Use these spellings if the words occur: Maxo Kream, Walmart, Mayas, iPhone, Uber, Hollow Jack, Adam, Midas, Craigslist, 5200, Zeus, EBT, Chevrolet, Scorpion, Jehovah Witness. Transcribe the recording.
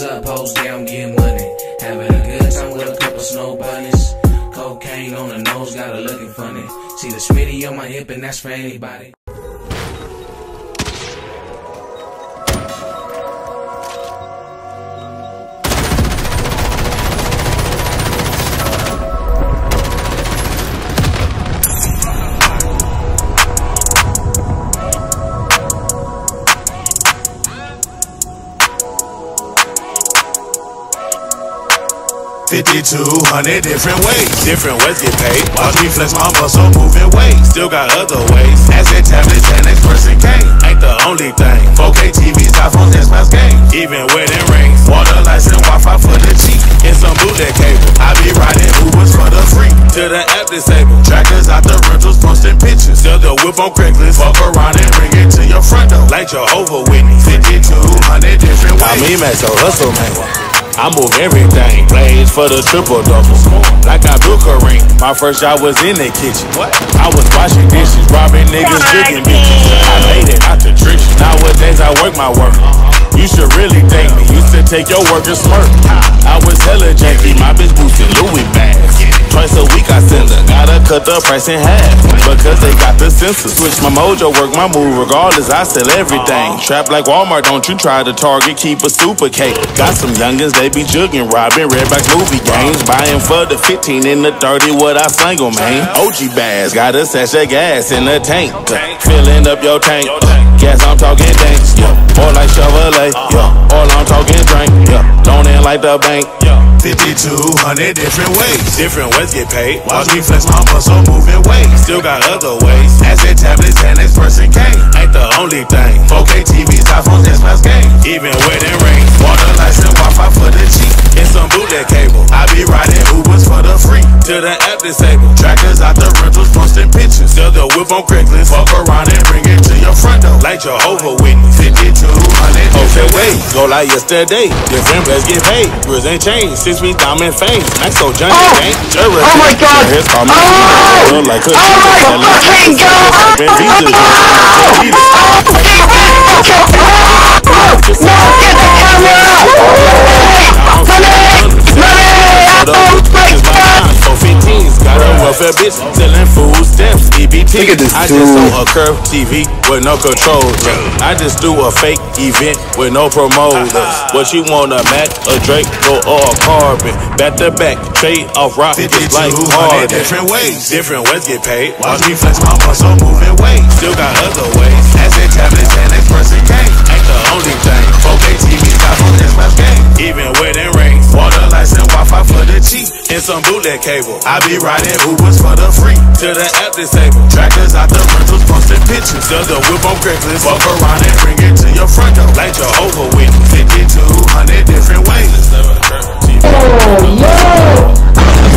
bitches up, hoes down, get money. Having a good time with a couple snow bunnies. Cocaine on the nose, got her looking funny. See the smitty on my hip and that's for anybody. $5,200 different ways get paid. Watch me flex my muscle, moving weight. Still got other ways. Asset tablets and expressing cane. Ain't the only thing. 4K TVs, iPhones, that's my game. Even wedding rings, water lights and Wi-Fi for the cheap. And some bootleg cable. I be riding Ubers for the free. To the app disabled. Trackers out the rentals, posting pictures. Sell the whip on Craigslist. Fuck around and bring it to your front door. Like Jehovah Witness. 5,200 different ways. I mean, man, so hustle, man. I move everything, plays for the triple double. Like I book a ring, my first job was in the kitchen. I was washing dishes, robbing niggas, tricking bitches. I laid it out the tricks. Nowadays I work my work. You should really thank me. Used to take your work and smirk. I was hella janky, my bitch boosting Louis bags. Twice a week I send her, gotta cut the price in half because they got the sensor. Switch my mojo, work my move. Regardless, I sell everything. Trap like Walmart, don't you try to Target. Keep a super cake. Got some youngins, they be jugging, robbing Redbox movie games, buying for the 15 and the 30. What I single man? OG bags, got a sash of gas in the tank, filling up your tank. Gas, I'm talking tanks, yeah. Or like Chevrolet, yeah. All I'm talking drink, yeah. Don't end like the bank, yeah. 5,200 different ways get paid. Watch me flex my muscle, moving weight. Still got other ways. Asset tablets and expressing cane. Ain't the only thing. 4K TVs, iPhones, that's my game. Even wedding rings, water lights and Wi-Fi for the cheap. And some bootleg cable. I be riding Ubers for the free. To the app disabled. Trackers out the rentals, posting pictures. Sell the whip on Craigslist. Fuck around and bring it to your front door. Like Jehovah Witness. 5,200. Okay, wait, go like yesterday. Different ways get paid. Rules ain't changed since we diamond fame. Maxo Johnny ain't jurors. Oh my God! Oh my fucking God! No! Get the camera out! Money! Money! Got a welfare bitch selling food stamps, EBT. I just saw a curved TV with no controls. I just do a fake event with no promoters. What you want, a Mac, a Drake, or a Carbon? Back to back, trade off rock. It's like hard. Different ways get paid. Watch me flex my muscle, moving weight. Still got other ways. Asset tablets and expressing cane. Ain't the only thing. 4K TV, iPhone, that's my game. Even wedding rings, water lights and Wi-Fi for the cheap. And some bootleg cable. I be riding Ubers for the free. To the app disabled. Trackers out the rentals, posting pictures. Sell the whip on Craigslist. Fuck around and bring it to your front door. Like Jehovah Witness. 5,200 different ways. Oh, yo!